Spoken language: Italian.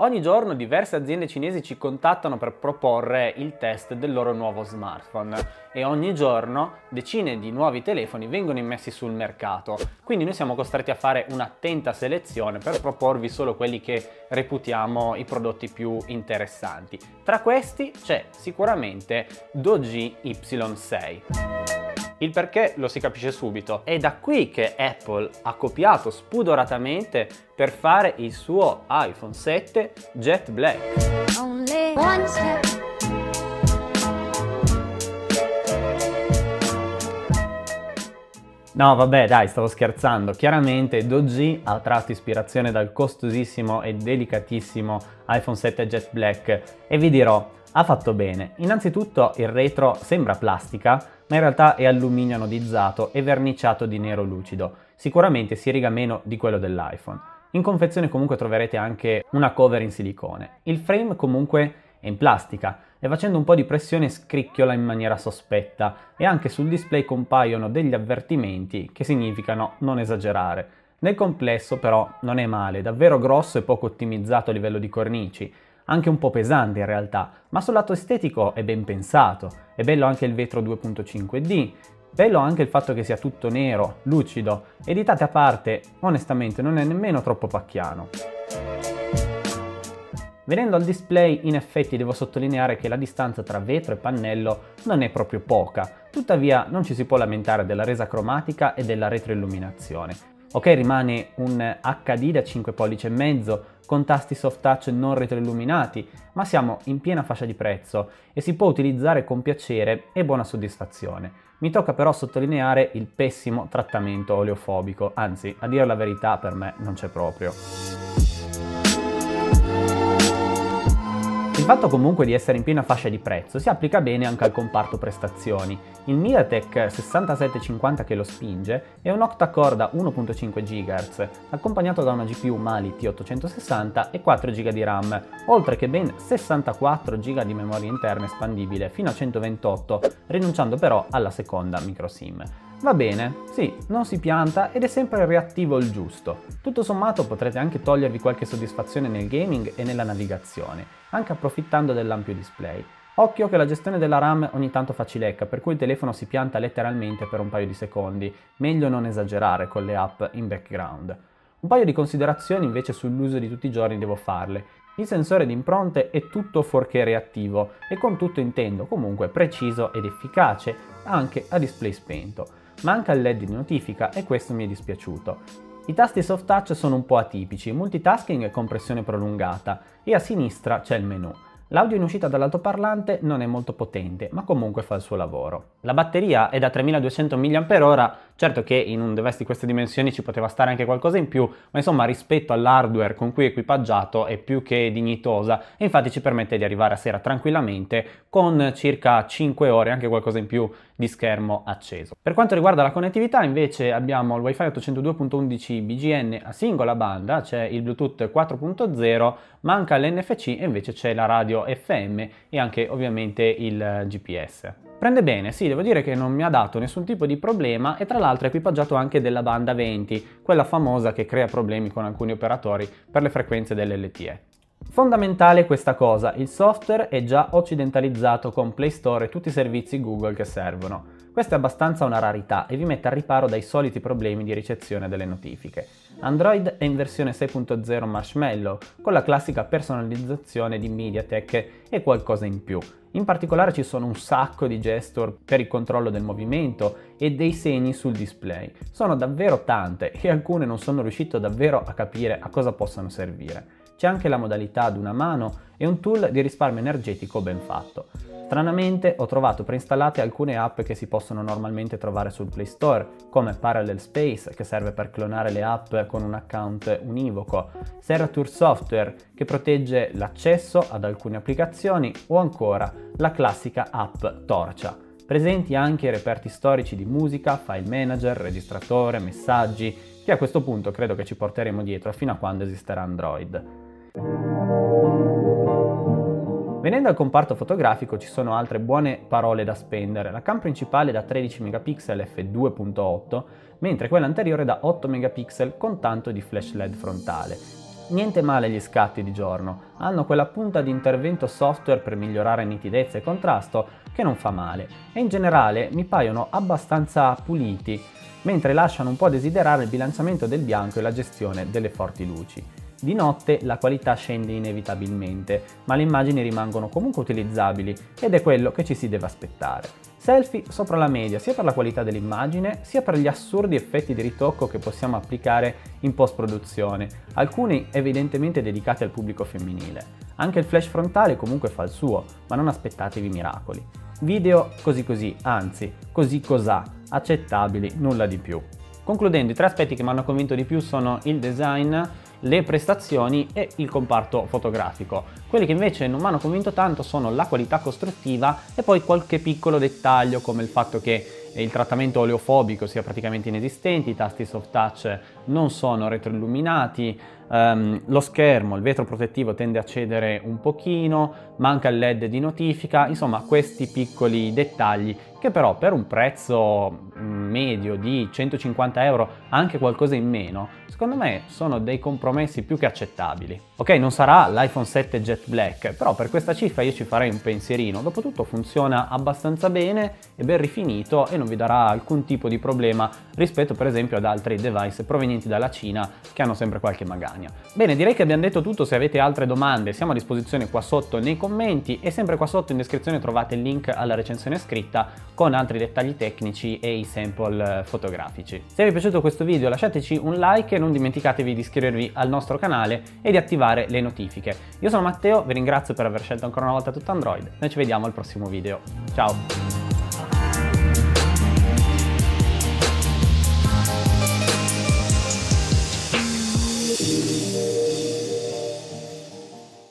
Ogni giorno diverse aziende cinesi ci contattano per proporre il test del loro nuovo smartphone e ogni giorno decine di nuovi telefoni vengono immessi sul mercato, quindi noi siamo costretti a fare un'attenta selezione per proporvi solo quelli che reputiamo i prodotti più interessanti. Tra questi c'è sicuramente Doogee Y6. Il perché lo si capisce subito. È da qui che Apple ha copiato spudoratamente per fare il suo iPhone 7 Jet Black. No vabbè dai, stavo scherzando. Chiaramente Doogee ha tratto ispirazione dal costosissimo e delicatissimo iPhone 7 Jet Black e vi dirò, ha fatto bene. Innanzitutto il retro sembra plastica, ma in realtà è alluminio anodizzato e verniciato di nero lucido. Sicuramente si riga meno di quello dell'iPhone. In confezione comunque troverete anche una cover in silicone. Il frame comunque è in plastica e facendo un po' di pressione scricchiola in maniera sospetta e anche sul display compaiono degli avvertimenti che significano non esagerare. Nel complesso però non è male, davvero grosso e poco ottimizzato a livello di cornici. Anche un po' pesante in realtà, ma sul lato estetico è ben pensato. È bello anche il vetro 2.5D, bello anche il fatto che sia tutto nero, lucido, e ditate a parte, onestamente non è nemmeno troppo pacchiano. Venendo al display, in effetti devo sottolineare che la distanza tra vetro e pannello non è proprio poca, tuttavia non ci si può lamentare della resa cromatica e della retroilluminazione. Ok, rimane un HD da 5 pollici e mezzo con tasti soft touch non retroilluminati, ma siamo in piena fascia di prezzo e si può utilizzare con piacere e buona soddisfazione. Mi tocca però sottolineare il pessimo trattamento oleofobico, anzi, a dire la verità per me non c'è proprio. Il fatto comunque di essere in piena fascia di prezzo si applica bene anche al comparto prestazioni. Il MediaTek 6750 che lo spinge è un octa-core da 1.5 GHz, accompagnato da una GPU Mali-T860 e 4 GB di RAM, oltre che ben 64 GB di memoria interna espandibile fino a 128, rinunciando però alla seconda microSIM. Va bene, sì, non si pianta ed è sempre reattivo il giusto. Tutto sommato potrete anche togliervi qualche soddisfazione nel gaming e nella navigazione, anche approfittando dell'ampio display. Occhio che la gestione della RAM ogni tanto facilecca, per cui il telefono si pianta letteralmente per un paio di secondi, meglio non esagerare con le app in background. Un paio di considerazioni invece sull'uso di tutti i giorni devo farle. Il sensore di impronte è tutto fuorché reattivo e con tutto intendo comunque preciso ed efficace, anche a display spento. Manca il LED di notifica e questo mi è dispiaciuto. I tasti soft touch sono un po' atipici, multitasking e compressione prolungata, e a sinistra c'è il menu. L'audio in uscita dall'altoparlante non è molto potente, ma comunque fa il suo lavoro. La batteria è da 3200 mAh, certo che in un device di queste dimensioni ci poteva stare anche qualcosa in più, ma insomma rispetto all'hardware con cui è equipaggiato è più che dignitosa e infatti ci permette di arrivare a sera tranquillamente con circa 5 ore, anche qualcosa in più, di schermo acceso. Per quanto riguarda la connettività invece abbiamo il WiFi 802.11 BGN a singola banda, c'è il Bluetooth 4.0, manca l'NFC e invece c'è la radio FM e anche ovviamente il GPS. Prende bene, sì, devo dire che non mi ha dato nessun tipo di problema e tra l'altro è equipaggiato anche della banda 20, quella famosa che crea problemi con alcuni operatori per le frequenze dell'LTE. Fondamentale questa cosa, il software è già occidentalizzato con Play Store e tutti i servizi Google che servono. Questa è abbastanza una rarità e vi mette al riparo dai soliti problemi di ricezione delle notifiche. Android è in versione 6.0 Marshmallow, con la classica personalizzazione di MediaTek e qualcosa in più. In particolare ci sono un sacco di gesture per il controllo del movimento e dei segni sul display. Sono davvero tante e alcune non sono riuscito davvero a capire a cosa possano servire. C'è anche la modalità ad una mano e un tool di risparmio energetico ben fatto. Stranamente ho trovato preinstallate alcune app che si possono normalmente trovare sul Play Store, come Parallel Space, che serve per clonare le app con un account univoco, Serrature Software, che protegge l'accesso ad alcune applicazioni, o ancora la classica app Torcia. Presenti anche i reperti storici di musica, file manager, registratore, messaggi, che a questo punto credo che ci porteremo dietro fino a quando esisterà Android. Venendo al comparto fotografico ci sono altre buone parole da spendere. La cam principale è da 13 megapixel f2.8, mentre quella anteriore è da 8 megapixel con tanto di flash LED frontale. Niente male gli scatti di giorno, hanno quella punta di intervento software per migliorare nitidezza e contrasto che non fa male, e in generale mi paiono abbastanza puliti, mentre lasciano un po' a desiderare il bilanciamento del bianco e la gestione delle forti luci. Di notte la qualità scende inevitabilmente, ma le immagini rimangono comunque utilizzabili ed è quello che ci si deve aspettare. Selfie sopra la media sia per la qualità dell'immagine sia per gli assurdi effetti di ritocco che possiamo applicare in post-produzione, alcuni evidentemente dedicati al pubblico femminile. Anche il flash frontale comunque fa il suo, ma non aspettatevi miracoli. Video così così, anzi, così cosà, accettabili, nulla di più. Concludendo, i tre aspetti che mi hanno convinto di più sono il design, le prestazioni e il comparto fotografico. Quelli che invece non mi hanno convinto tanto sono la qualità costruttiva e poi qualche piccolo dettaglio come il fatto che il trattamento oleofobico sia praticamente inesistente, i tasti soft touch non sono retroilluminati, lo schermo, il vetro protettivo tende a cedere un pochino, manca il LED di notifica, insomma questi piccoli dettagli che però per un prezzo medio di 150 euro, anche qualcosa in meno, secondo me sono dei compromessi più che accettabili. Ok, non sarà l'iPhone 7 Jet Black, però per questa cifra io ci farei un pensierino, dopotutto funziona abbastanza bene, è ben rifinito e non vi darà alcun tipo di problema rispetto per esempio ad altri device provenienti dalla Cina che hanno sempre qualche magagna. Bene, direi che abbiamo detto tutto. Se avete altre domande siamo a disposizione qua sotto nei commenti, e sempre qua sotto in descrizione trovate il link alla recensione scritta con altri dettagli tecnici e i sample fotografici. Se vi è piaciuto questo video lasciateci un like e non dimenticatevi di iscrivervi al nostro canale e di attivare le notifiche. Io sono Matteo, vi ringrazio per aver scelto ancora una volta Tutto Android, noi ci vediamo al prossimo video, ciao!